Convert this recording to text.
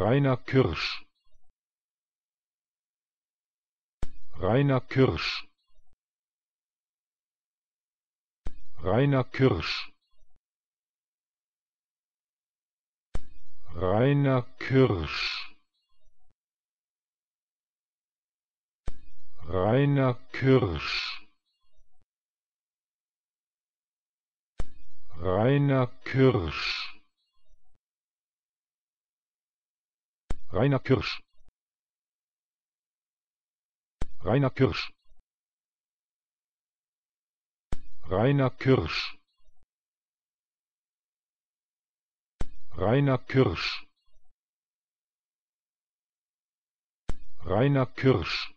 Rainer Kirsch. Rainer Kirsch. Rainer Kirsch. Rainer Kirsch. Rainer Kirsch. Rainer Kirsch. Rainer Kirsch. Rainer Kirsch. Rainer Kirsch. Rainer Kirsch. Rainer Kirsch.